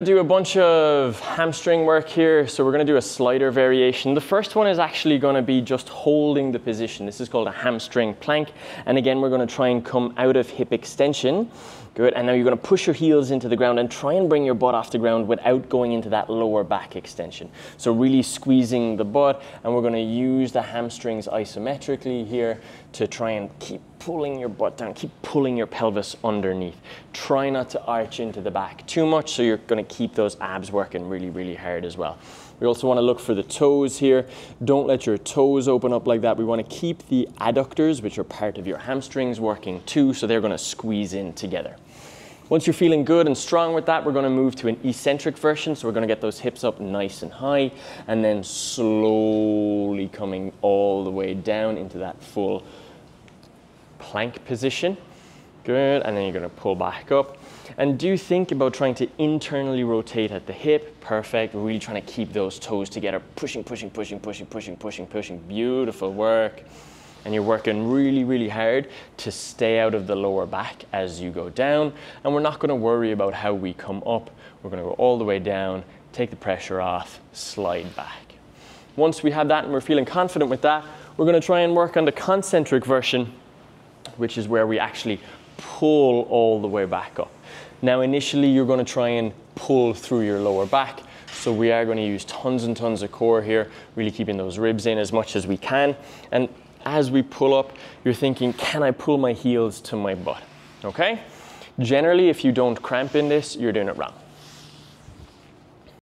Do a bunch of hamstring work here, so we're going to do a slider variation. The first one is actually going to be just holding the position. This is called a hamstring plank, and again we're going to try and come out of hip extension. Good, and now you're going to push your heels into the ground and try and bring your butt off the ground without going into that lower back extension. So really squeezing the butt, and we're going to use the hamstrings isometrically here to try and keep pulling your butt down, keep pulling your pelvis underneath. Try not to arch into the back too much, so you're going to keep those abs working really, really hard as well. We also want to look for the toes here. Don't let your toes open up like that. We want to keep the adductors, which are part of your hamstrings, working too, so they're going to squeeze in together. Once you're feeling good and strong with that, we're going to move to an eccentric version. So we're going to get those hips up nice and high, and then slowly coming all the way down into that full plank position. Good, and then you're going to pull back up. And do think about trying to internally rotate at the hip. Perfect, we're really trying to keep those toes together. Pushing, pushing, pushing, pushing, pushing, pushing, pushing. Beautiful work. And you're working really, really hard to stay out of the lower back as you go down. And we're not going to worry about how we come up. We're going to go all the way down, take the pressure off, slide back. Once we have that and we're feeling confident with that, we're going to try and work on the concentric version, which is where we actually pull all the way back up. Now initially you're going to try and pull through your lower back, so we are going to use tons and tons of core here, really keeping those ribs in as much as we can. And as we pull up, you're thinking, can I pull my heels to my butt? Okay? Generally, if you don't cramp in this, you're doing it wrong.